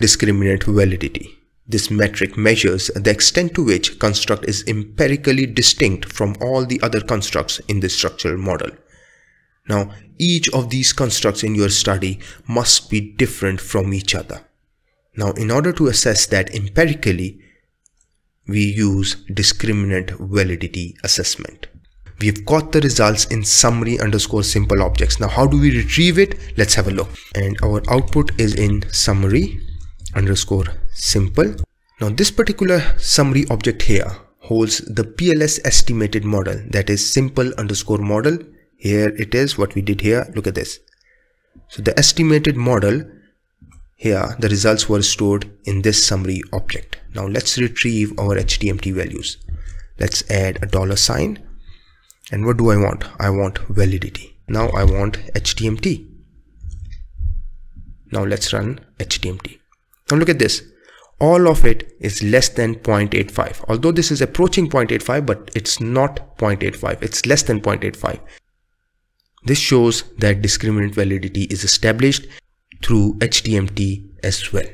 Discriminant validity. This metric measures the extent to which a construct is empirically distinct from all the other constructs in the structural model. Now, each of these constructs in your study must be different from each other. Now, in order to assess that empirically, we use discriminant validity assessment. We've got the results in summary_simple objects. Now, how do we retrieve it? Let's have a look. And our output is in summary_simple. Now, this particular summary object here holds the PLS estimated model, that is simple_model. Here it is, what we did here. Look at this. So the estimated model here, the results were stored in this summary object. Now let's retrieve our HTMT values. Let's add $. And what do I want? I want validity. Now I want HTMT. Now let's run HTMT. Now look at this. All of it is less than 0.85. Although this is approaching 0.85, but it's not 0.85. It's less than 0.85. This shows that discriminant validity is established through HTMT as well.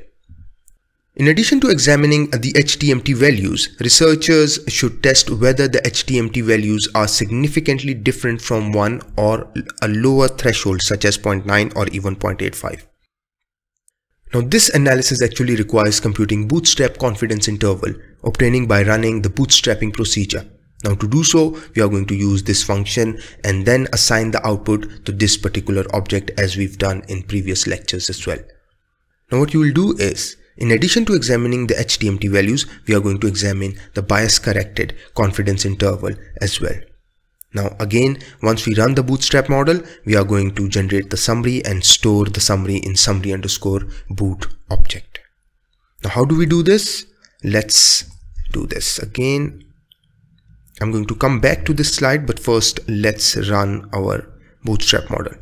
In addition to examining the HTMT values, researchers should test whether the HTMT values are significantly different from one or a lower threshold such as 0.9 or even 0.85. Now this analysis actually requires computing bootstrap confidence interval, obtaining by running the bootstrapping procedure. Now to do so, we are going to use this function and then assign the output to this particular object as we've done in previous lectures as well. Now what you will do is, in addition to examining the HTMT values, we are going to examine the bias corrected confidence interval as well. Now again, once we run the bootstrap model, we are going to generate the summary and store the summary in summary_boot object. Now how do we do this? Let's do this again. I'm going to come back to this slide, but first let's run our bootstrap model.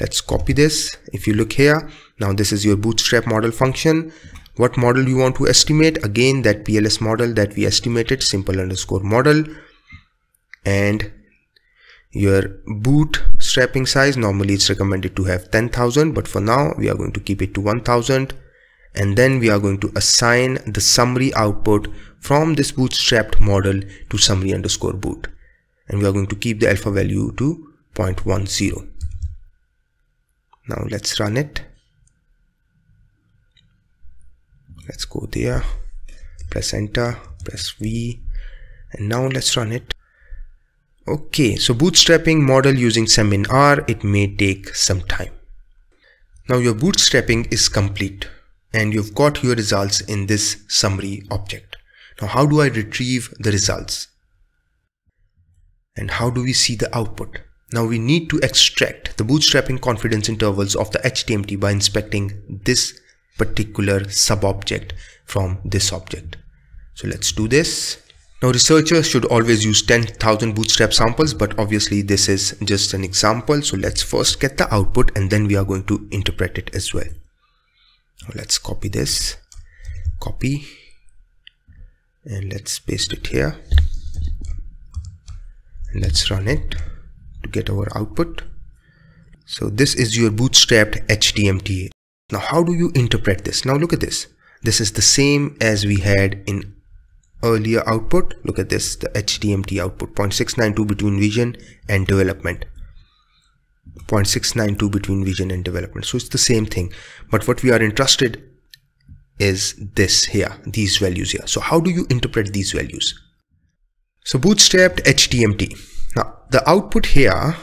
Let's copy this. If you look here, now this is your bootstrap model function. What model you want to estimate? Again, that PLS model that we estimated, simple_model. And your bootstrapping size, normally it's recommended to have 10,000, but for now we are going to keep it to 1,000. And then we are going to assign the summary output from this bootstrapped model to summary_boot. And we are going to keep the alpha value to 0.10. Now let's run it. Let's go there, press enter, press V, and now let's run it. Okay, so bootstrapping model using seminr, it may take some time. Now your bootstrapping is complete. And you've got your results in this summary object. Now how do I retrieve the results? And how do we see the output? Now we need to extract the bootstrapping confidence intervals of the HTMT by inspecting this particular subobject from this object. So let's do this. Now researchers should always use 10,000 bootstrap samples, but obviously this is just an example. So let's first get the output and then we are going to interpret it as well. Let's copy this, copy, and let's paste it here, and let's run it to get our output. So this is your bootstrapped HTMT. Now how do you interpret this? Now look at this. This is the same as we had in earlier output. Look at this, the HTMT output 0.692 between vision and development. 0.692 between vision and development. So it's the same thing, but what we are interested is this here, these values here. So how do you interpret these values? So bootstrapped HTMT. Now the output here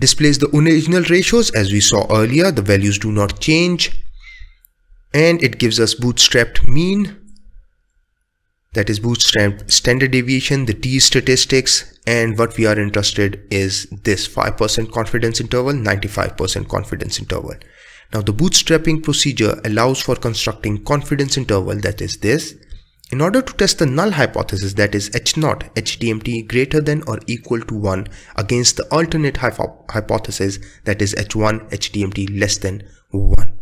displays the original ratios as we saw earlier. The values do not change, and it gives us bootstrapped mean, that is bootstrapped standard deviation, the t-statistics, and what we are interested is this 5% confidence interval, 95% confidence interval. Now the bootstrapping procedure allows for constructing confidence interval, that is this, in order to test the null hypothesis, that is H0, HTMT greater than or equal to 1, against the alternate hypothesis, that is H1, HTMT less than 1.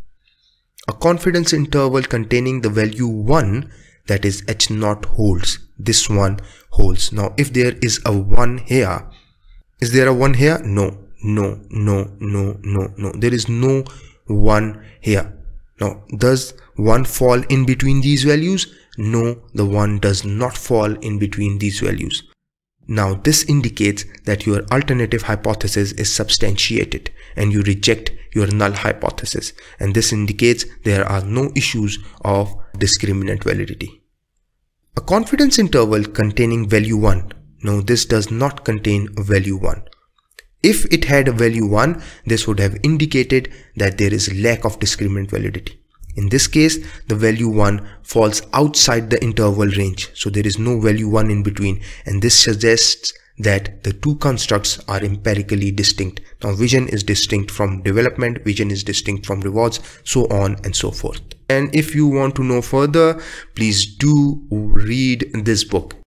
A confidence interval containing the value 1, that is H0 holds, this one holds. Now if there is a 1 here, is there a 1 here? No, no, no, no, no, no, there is no 1 here. Now, does one fall in between these values? No, the one does not fall in between these values. Now, this indicates that your alternative hypothesis is substantiated and you reject your null hypothesis, and this indicates there are no issues of discriminant validity. A confidence interval containing value 1. No, this does not contain value 1. If it had a value 1, this would have indicated that there is lack of discriminant validity. In this case, the value 1 falls outside the interval range, so there is no value 1 in between, and this suggests that the two constructs are empirically distinct. Now, vision is distinct from development, vision is distinct from rewards, so on and so forth. And if you want to know further, please do read this book.